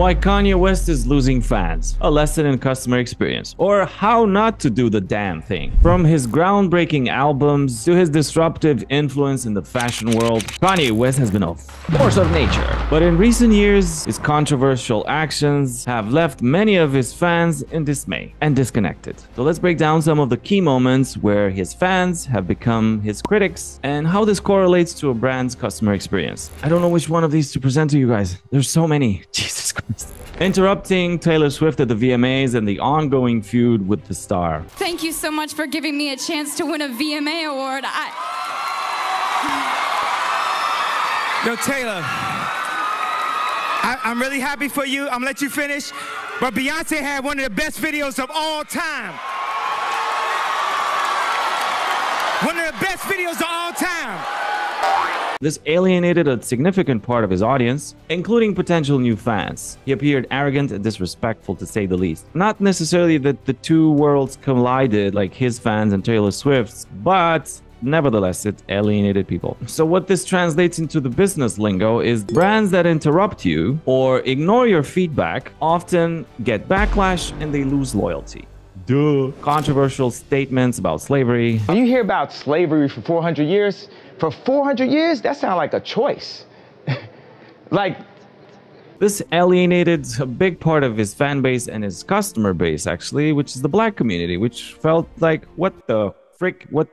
Why Kanye West is losing fans, a lesson in customer experience, or how not to do the damn thing. From his groundbreaking albums to his disruptive influence in the fashion world, Kanye West has been a force of nature. But in recent years, his controversial actions have left many of his fans in dismay and disconnected. So let's break down some of the key moments where his fans have become his critics and how this correlates to a brand's customer experience. I don't know which one of these to present to you guys. There's so many. Jesus Christ. Interrupting Taylor Swift at the VMAs and the ongoing feud with the star. Thank you so much for giving me a chance to win a VMA award. Yo, Taylor, I'm really happy for you. I'm gonna let you finish. But Beyonce had one of the best videos of all time. One of the best videos of all time. This alienated a significant part of his audience, including potential new fans. He appeared arrogant and disrespectful, to say the least. Not necessarily that the two worlds collided, like his fans and Taylor Swift's, but nevertheless, it alienated people. So what this translates into the business lingo is brands that interrupt you or ignore your feedback often get backlash and they lose loyalty. Duh. Controversial statements about slavery. You hear about slavery for 400 years? For 400 years? That sounds like a choice. Like, this alienated a big part of his fan base and his customer base, actually, which is the black community, which felt like, what the frick? What?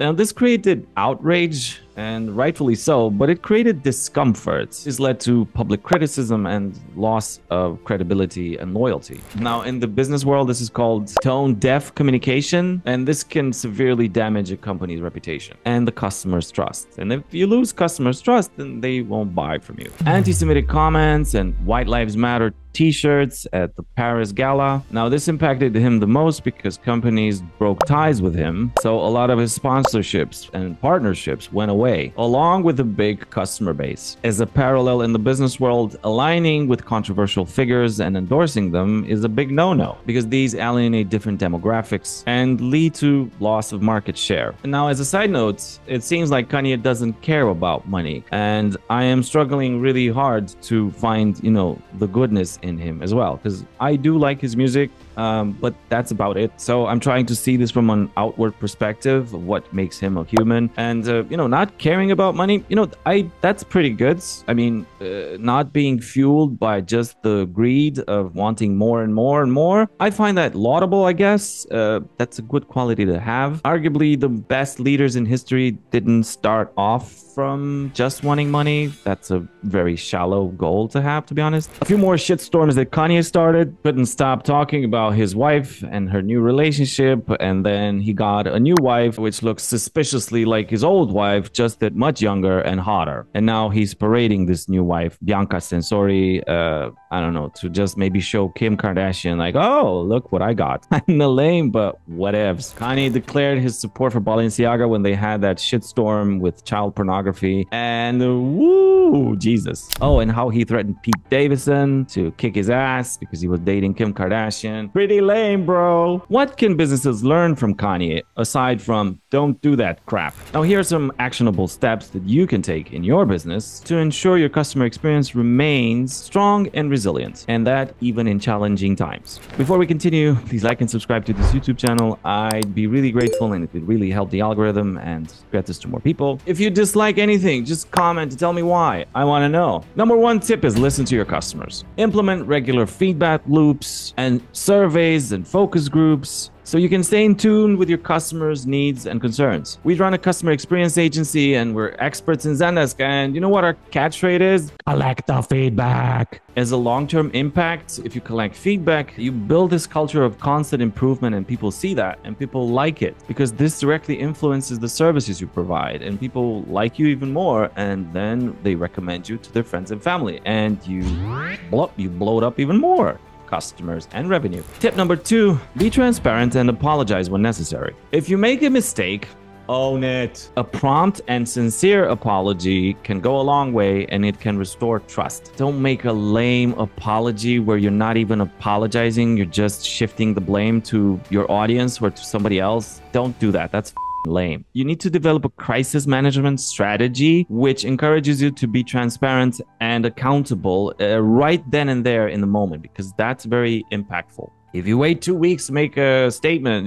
Now, this created outrage, and rightfully so, but it created discomfort. This led to public criticism and loss of credibility and loyalty. Now, in the business world, this is called tone-deaf communication, and this can severely damage a company's reputation and the customer's trust. And if you lose customers' trust, then they won't buy from you. Anti-Semitic comments and White Lives Matter t-shirts at the Paris Gala. Now, this impacted him the most because companies broke ties with him, so a lot of his sponsorships and partnerships went away. Along with a big customer base. As a parallel in the business world, aligning with controversial figures and endorsing them is a big no-no because these alienate different demographics and lead to loss of market share. And now, as a side note, it seems like Kanye doesn't care about money, and I am struggling really hard to find, you know, the goodness in him as well, because I do like his music, but that's about it. So I'm trying to see this from an outward perspective of what makes him a human, and you know, not caring about money, you know, that's pretty good. I mean, not being fueled by just the greed of wanting more and more and more, I find that laudable, I guess. That's a good quality to have. Arguably, the best leaders in history didn't start off from just wanting money. That's a very shallow goal to have, to be honest. A few more shitstorms that Kanye started. Couldn't stop talking about his wife and her new relationship, and then he got a new wife which looks suspiciously like his old wife, just that much younger and hotter. And now he's parading this new wife, Bianca Sensori, I don't know, to just maybe show Kim Kardashian like, oh, look what I got. I'm the lame, but whatevs. Kanye declared his support for Balenciaga when they had that shitstorm with child pornography, and woo, Jesus. Oh, and how he threatened Pete Davidson to kick his ass because he was dating Kim Kardashian. Pretty lame, bro. What can businesses learn from Kanye aside from don't do that crap? Now, here are some actionable steps that you can take in your business to ensure your customer experience remains strong and resilient, and that even in challenging times. Before we continue, please like and subscribe to this YouTube channel. I'd be really grateful, and it would really help the algorithm and get this to more people. If you dislike anything, just comment to tell me why. I want to know. Number one tip is listen to your customers. Implement regular feedback loops and surveys and focus groups, so you can stay in tune with your customers' needs and concerns. We run a customer experience agency, and we're experts in Zendesk, and you know what our catchphrase is? Collect the feedback. As a long-term impact, if you collect feedback, you build this culture of constant improvement, and people see that, and people like it, because this directly influences the services you provide, and people like you even more, and then they recommend you to their friends and family, and you blow it up even more. Customers and revenue. Tip number two, be transparent and apologize when necessary. If you make a mistake, own it. A prompt and sincere apology can go a long way, and it can restore trust. Don't make a lame apology where you're not even apologizing, you're just shifting the blame to your audience or to somebody else. Don't do that. That's lame. You need to develop a crisis management strategy, which encourages you to be transparent and accountable right then and there in the moment, because that's very impactful. If you wait 2 weeks to make a statement,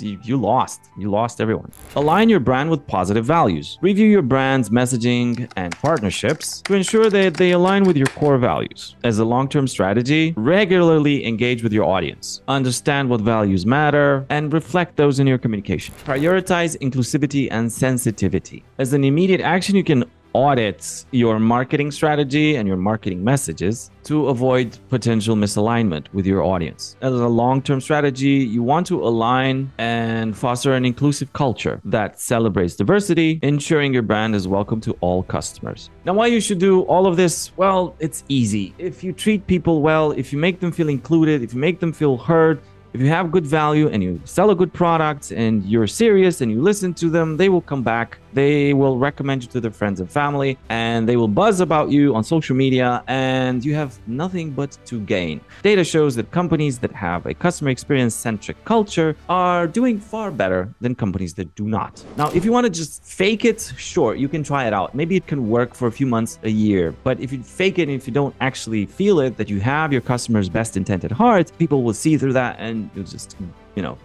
you lost everyone. Align your brand with positive values. Review your brand's messaging and partnerships to ensure that they align with your core values. As a long-term strategy, regularly engage with your audience. Understand what values matter and reflect those in your communication. Prioritize inclusivity and sensitivity. As an immediate action, you can audit your marketing strategy and your marketing messages to avoid potential misalignment with your audience. As a long-term strategy, you want to align and foster an inclusive culture that celebrates diversity, ensuring your brand is welcome to all customers. Now, why you should do all of this? Well, it's easy. If you treat people well, if you make them feel included, if you make them feel heard, if you have good value and you sell a good product and you're serious and you listen to them, they will come back. They will recommend you to their friends and family, and they will buzz about you on social media, and you have nothing but to gain. Data shows that companies that have a customer experience-centric culture are doing far better than companies that do not. Now, if you want to just fake it, sure, you can try it out. Maybe it can work for a few months, a year. But if you fake it and if you don't actually feel it, that you have your customer's best intent at heart, people will see through that and you'll just,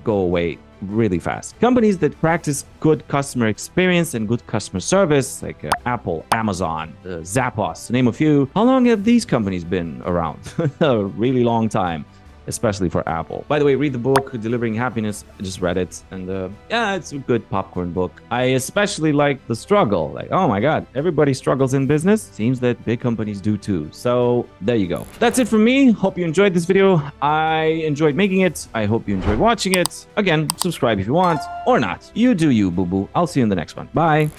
go away really fast. Companies that practice good customer experience and good customer service, like Apple, Amazon, Zappos, to name a few. How long have these companies been around? A really long time, especially for Apple. By the way, read the book, Delivering Happiness. I just read it, and yeah, it's a good popcorn book. I especially like the struggle. Like, oh my God, everybody struggles in business. Seems that big companies do too. So there you go. That's it from me. Hope you enjoyed this video. I enjoyed making it. I hope you enjoyed watching it. Again, subscribe if you want or not. You do you, boo-boo. I'll see you in the next one. Bye.